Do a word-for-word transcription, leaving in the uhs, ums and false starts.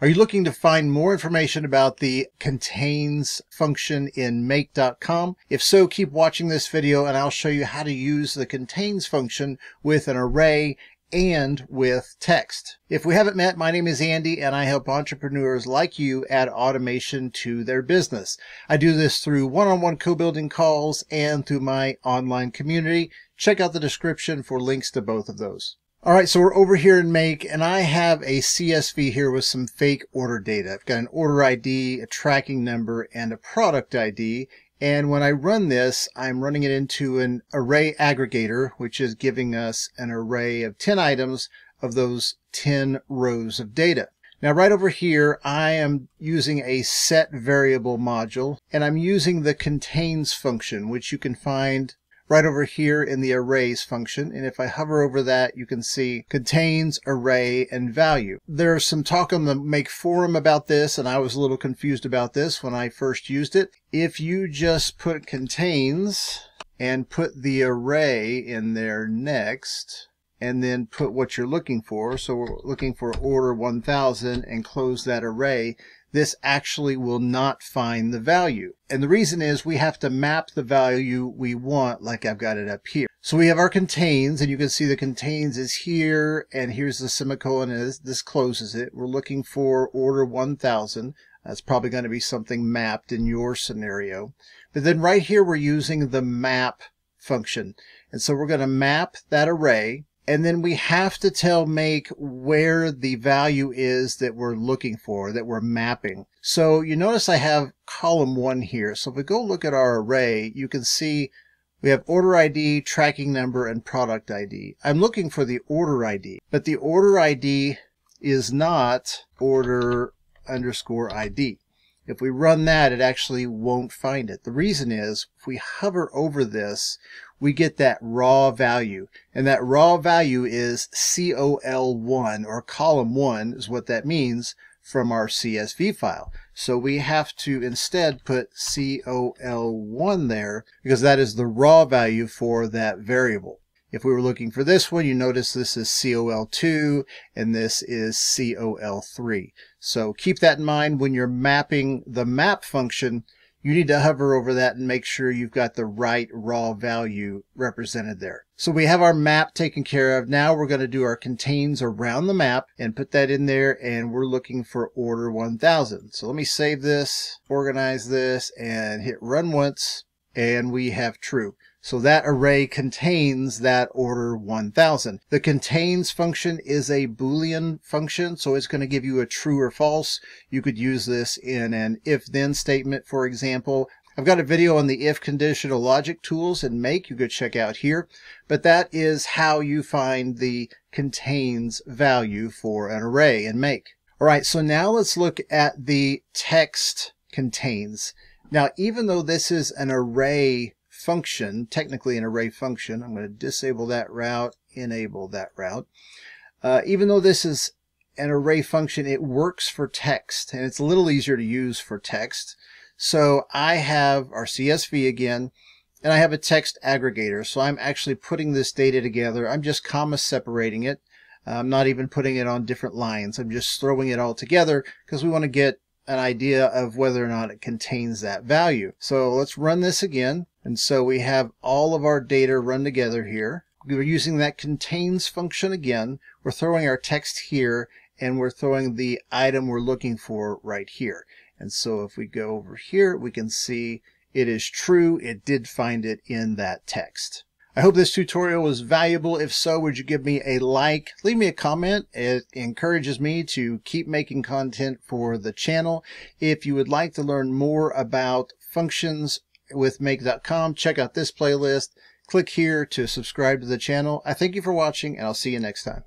Are you looking to find more information about the contains function in make dot com? If so, keep watching this video and I'll show you how to use the contains function with an array and with text. If we haven't met, my name is Andy and I help entrepreneurs like you add automation to their business. I do this through one-on-one co-building calls and through my online community. Check out the description for links to both of those. All right, so we're over here in Make, and I have a C S V here with some fake order data. I've got an order I D, a tracking number, and a product I D. And when I run this, I'm running it into an array aggregator, which is giving us an array of ten items of those ten rows of data. Now, right over here, I am using a set variable module, and I'm using the contains function, which you can find right over here in the arrays function. And if I hover over that, you can see contains, array, and value. There's some talk on the Make forum about this, and I was a little confused about this when I first used it. If you just put contains and put the array in there next, and then put what you're looking for, so we're looking for order one thousand, and close that array, this actually will not find the value. And the reason is we have to map the value we want, like I've got it up here. So we have our contains, and you can see the contains is here, and here's the semicolon, and this closes it. We're looking for order one thousand. That's probably going to be something mapped in your scenario. But then right here, we're using the map function. And so we're going to map that array. And then we have to tell Make where the value is that we're looking for, that we're mapping. So you notice I have column one here. So if we go look at our array, you can see we have order I D, tracking number, and product I D. I'm looking for the order I D, but the order I D is not order underscore I D. If we run that, it actually won't find it. The reason is if we hover over this, we get that raw value. And that raw value is C O L one, or column one is what that means, from our C S V file. So we have to instead put C O L one there, because that is the raw value for that variable. If we were looking for this one, you notice this is C O L two and this is C O L three. So keep that in mind when you're mapping the map function. You need to hover over that and make sure you've got the right raw value represented there. So we have our map taken care of. Now we're going to do our contains around the map and put that in there, and we're looking for order one thousand. So let me save this, organize this, and hit run once, and we have true. So that array contains that order one thousand. The contains function is a Boolean function, so it's going to give you a true or false. You could use this in an if-then statement, for example. I've got a video on the if conditional logic tools in Make you could check out here, but that is how you find the contains value for an array in Make. All right, so now let's look at the text contains. Now, even though this is an array function, technically an array function, I'm going to disable that route, enable that route. Uh, even though this is an array function, it works for text, and it's a little easier to use for text. So I have our C S V again, and I have a text aggregator. So I'm actually putting this data together. I'm just comma separating it. I'm not even putting it on different lines. I'm just throwing it all together because we want to get an idea of whether or not it contains that value. So let's run this again. And so we have all of our data run together here. We're using that contains function again. We're throwing our text here, and we're throwing the item we're looking for right here. And so if we go over here, we can see it is true. It did find it in that text. I hope this tutorial was valuable. If so, would you give me a like? Leave me a comment. It encourages me to keep making content for the channel. If you would like to learn more about functions with make dot com, check out this playlist. Click here to subscribe to the channel. I thank you for watching, and I'll see you next time.